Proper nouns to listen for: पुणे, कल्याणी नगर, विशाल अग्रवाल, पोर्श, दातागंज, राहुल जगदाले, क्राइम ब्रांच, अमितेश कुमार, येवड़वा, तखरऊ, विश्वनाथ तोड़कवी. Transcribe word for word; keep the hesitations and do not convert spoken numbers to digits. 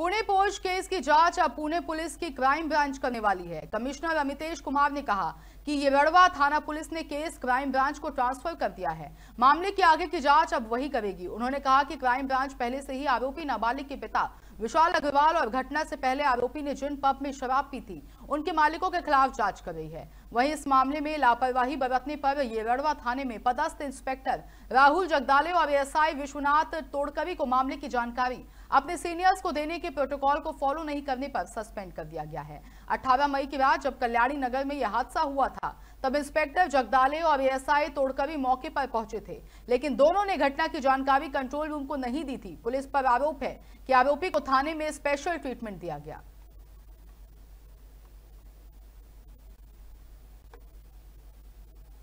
पुणे porch case की जांच अब पुणे पुलिस की क्राइम ब्रांच करने वाली है। कमिश्नर अमितेश कुमार ने कहा कि येवड़वा थाना पुलिस ने केस क्राइम ब्रांच को ट्रांसफर कर दिया है। मामले की आगे की जांच अब वही करेगी। उन्होंने कहा कि क्राइम ब्रांच पहले से ही आरोपी नाबालिग के पिता विशाल अग्रवाल और घटना से पहले आरोपी ने जिन पब में शराब पी थी उनके मालिकों के खिलाफ जांच कर रही है। वहीं इस मामले में लापरवाही बरतने पर येवड़वा थाने में पदस्थ इंस्पेक्टर राहुल जगदाले और एएसआई विश्वनाथ तोड़कवी को मामले की जानकारी अपने सीनियर्स को देने के प्रोटोकॉल को फॉलो नहीं करने पर सस्पेंड कर दिया गया है। अठारह मई की रात जब कल्याणी नगर में यह हादसा हुआ था तब इंस्पेक्टर जगदाले और एएसआई तोड़कवी मौके पर पहुंचे थे, लेकिन दोनों ने घटना की जानकारी कंट्रोल रूम को नहीं दी थी। पुलिस पर आरोप है कि आरोपी को थाने में स्पेशल ट्रीटमेंट दिया गया।